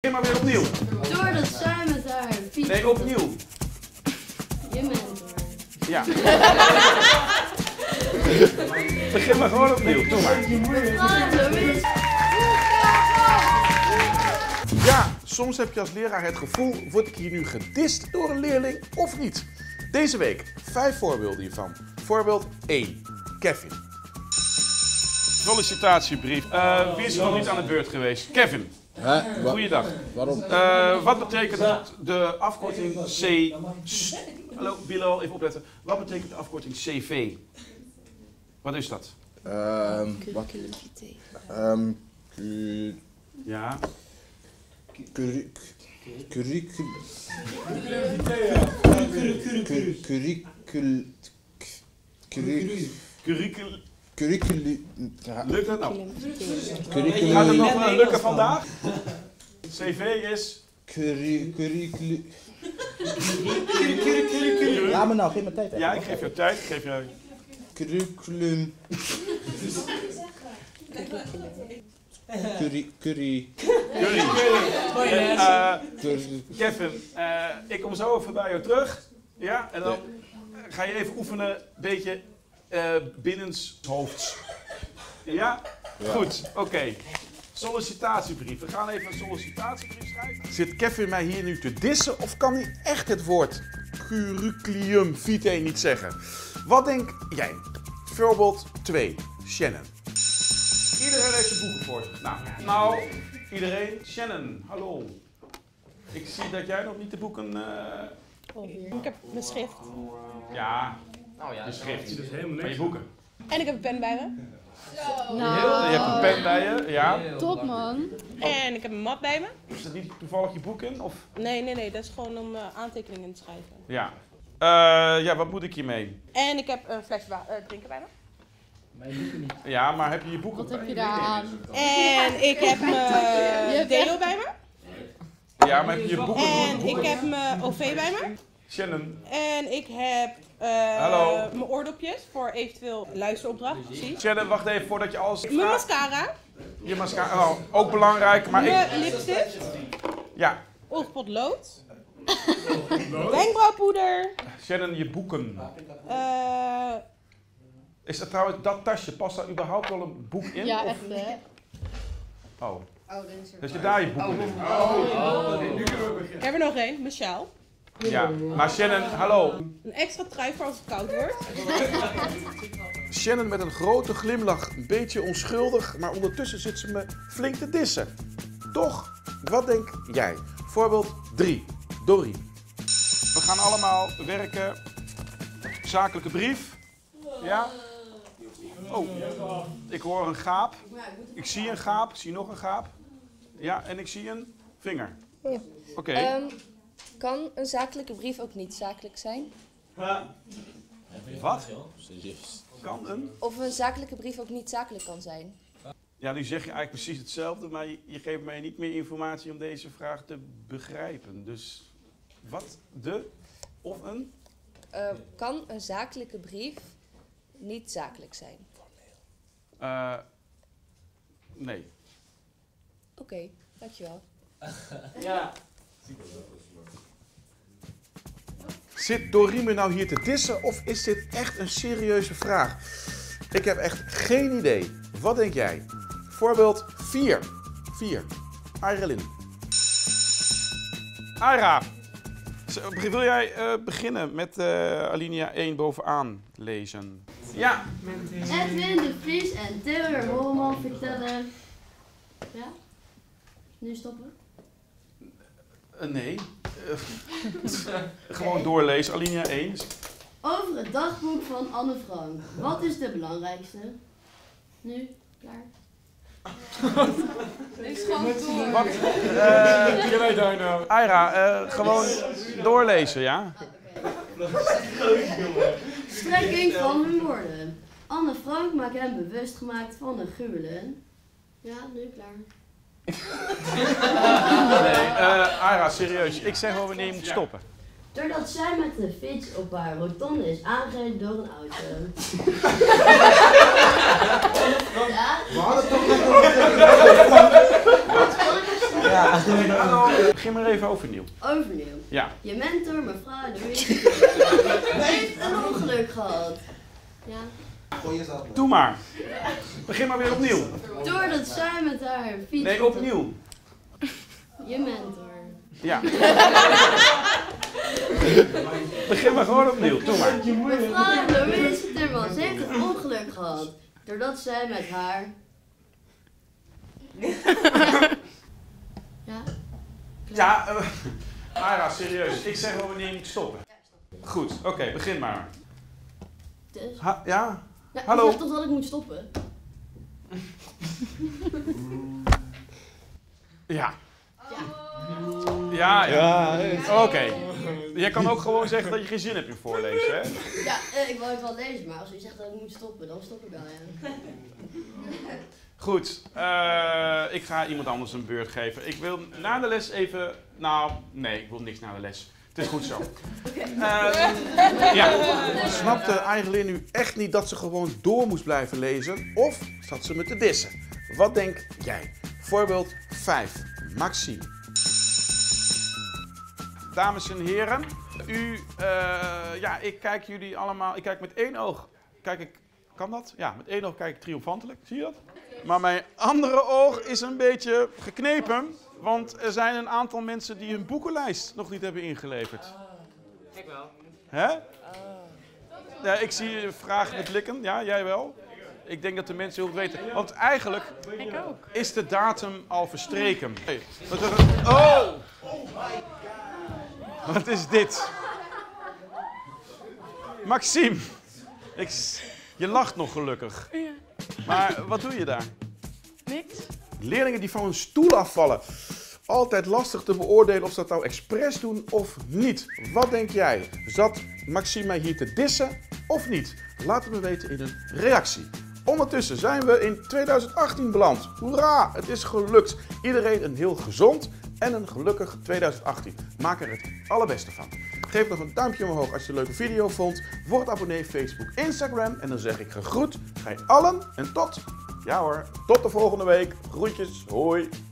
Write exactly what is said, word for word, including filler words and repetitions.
Begin maar weer opnieuw. Door dat zuimen zuim. Nee, opnieuw. Je bent er. Ja. Begin maar gewoon opnieuw. Doe maar. Ja, soms heb je als leraar het gevoel, word ik hier nu gedist door een leerling of niet? Deze week vijf voorbeelden hiervan. Voorbeeld één. Kevin. Sollicitatiebrief. Uh, wie is er nog niet aan de beurt geweest? Kevin. Hè? Goeiedag. Waarom? Uh, wat betekent de afkorting C... Hallo, Bilal, even opletten. Wat betekent de afkorting C V? Wat is dat? Um, wat? Um, cu... Ja. Curriculum. Curriculum. Curriculum. Curriculum. Curriculum. Lukt dat nou? Curriculum. Gaat het nog lukken vandaag? C V is? Curriculum. Curriculum. Laat me nou, geef me tijd. Ja, ik geef jou tijd. Geef jou... Curriculum. Curry. Curry. Curry. Kevin, ik kom zo even bij jou terug. Ja, en dan ga je even oefenen, een beetje... Uh, binnenshoofds. Ja? Ja. Goed, oké. Okay. Sollicitatiebrief. We gaan even een sollicitatiebrief schrijven. Zit Kevin mij hier nu te dissen of kan hij echt het woord curriculum vitae niet zeggen? Wat denk jij? Voorbeeld twee. Shannon. Iedereen heeft zijn boeken voor. Nou, nou, iedereen. Shannon, hallo. Ik zie dat jij nog niet de boeken... Uh... Ik heb mijn schrift. Ja. Nou ja, dus geeft dus helemaal niks. Van je boeken. En ik heb een pen bij me. Zo. Nou. Je hebt een pen bij je, ja. Top man. En ik heb een map bij me. Is dat niet toevallig je boek in? Of? Nee, nee, nee. Dat is gewoon om uh, aantekeningen te schrijven. Ja. Uh, ja, wat moet ik hiermee? En ik heb een flesje uh, drinken bij me. Mijn boeken niet. Ja, maar heb je je boeken bij je? Wat heb je daar aan? En ik heb mijn uh, deo bij me. Ja, maar heb je je boeken? En boeken? Ik heb mijn O V bij me. Shannon. En ik heb uh, mijn oordopjes voor eventueel luisteropdracht. Precies. Shannon, wacht even voordat je alles... Mijn mascara. Je mascara, oh, ook belangrijk, maar mijn ik... Mijn lipstift. Ja. Oogpot lood. Wenkbrauwpoeder. Shannon, je boeken. Uh, Is dat trouwens, dat tasje, past daar überhaupt wel een boek in? Ja, of? Echt hè. Oh. Oh, dat is er. Dus je daar je boeken in. Oh, oh, oh. Oh. Ik heb er nog één, mijn sjaal. Ja, maar Shannon, hallo. Een extra trui voor als het koud wordt. Shannon met een grote glimlach, een beetje onschuldig, maar ondertussen zit ze me flink te dissen. Toch? Wat denk jij? Voorbeeld drie. Dori. We gaan allemaal werken. Zakelijke brief. Ja? Oh, ik hoor een gaap. Ik zie een gaap, ik zie nog een gaap. Ja, en ik zie een vinger. Ja. Oké. Um... Kan een zakelijke brief ook niet zakelijk zijn? Ja. Wat? Kan een? Of een zakelijke brief ook niet zakelijk kan zijn? Ja, nu zeg je eigenlijk precies hetzelfde, maar je, je geeft mij niet meer informatie om deze vraag te begrijpen. Dus wat de of een? Uh, kan een zakelijke brief niet zakelijk zijn? Uh, nee. Oké, okay, dankjewel. Ja. Zit Dori me nou hier te dissen of is dit echt een serieuze vraag? Ik heb echt geen idee. Wat denk jij? Voorbeeld vier. vier. Ayra. Ayra, wil jij uh, beginnen met uh, alinea één bovenaan lezen? Ja. Edwin de Vries en Taylor Hormon vertellen... Ja? Nu stoppen? Uh, nee. Gewoon doorlezen, alinea één. Over het dagboek van Anne Frank. Wat is de belangrijkste? Nu, klaar. Ik schat door. Wat? Jij weet daar nou. Ayra, uh, gewoon doorlezen, ja? Oh, okay. Strekking van hun woorden. Anne Frank maakt hem bewust gemaakt van de gruwelen. Ja, nu klaar. Nee, uh, Ayra, serieus. Ik zeg wel wanneer je moet stoppen. Doordat zij met de fiets op haar rotonde is aangereden door een auto. Ja? We hadden toch nog een Ja. Hallo. Begin maar even overnieuw. Overnieuw? Ja. Je mentor, mevrouw Dori, heeft een ongeluk gehad. Ja. Doe maar. Begin maar weer opnieuw. Doordat zij met haar fiets... Nee, opnieuw. Je mentor. Ja. Begin maar gewoon opnieuw. Doe maar. Mevrouw Louise Timmermans heeft een ongeluk gehad. Doordat zij met haar... Ja? Ja, uh, Ayra, serieus. Ik zeg wel wanneer je moet stoppen. Goed, oké, okay, begin maar. Dus? Ha ja? Ja, hallo? Ik zeg toch dat ik moet stoppen? Ja. Ja, ja. Oké. Okay. Jij kan ook gewoon zeggen dat je geen zin hebt in voorlezen, hè? Ja, ik wou het wel lezen, maar als je zegt dat ik moet stoppen, dan stop ik wel, ja. Goed, uh, ik ga iemand anders een beurt geven. Ik wil na de les even... Nou, nee, ik wil niks na de les. Het is goed zo. Uh, ja. Snapte eigenlijk nu echt niet dat ze gewoon door moest blijven lezen? Of zat ze me te dissen? Wat denk jij? Voorbeeld vijf. Maxime. Dames en heren, u, uh, ja, ik kijk jullie allemaal, ik kijk met één oog, kijk ik, kan dat? Ja, met één oog kijk ik triomfantelijk, zie je dat? Maar mijn andere oog is een beetje geknepen, want er zijn een aantal mensen die hun boekenlijst nog niet hebben ingeleverd. Ik wel. Hè? Ja, ik zie vragen met blikken, ja, jij wel. Ik denk dat de mensen heel goed weten, want eigenlijk is de datum al verstreken. Oh! Wat is dit? Maxime, ik, je lacht nog gelukkig. Ja. Maar wat doe je daar? Niks. Leerlingen die van hun stoel afvallen. Altijd lastig te beoordelen of ze dat nou expres doen of niet. Wat denk jij? Zat Maxime mij hier te dissen of niet? Laat het me weten in een reactie. Ondertussen zijn we in tweeduizend achttien beland. Hoera, het is gelukt. Iedereen een heel gezond en een gelukkig tweeduizend achttien. Maak er het allerbeste van. Geef nog een duimpje omhoog als je een leuke video vond. Word abonnee Facebook, Instagram. En dan zeg ik gegroet. Gij allen en tot... Ja hoor, tot de volgende week. Groetjes, hoi.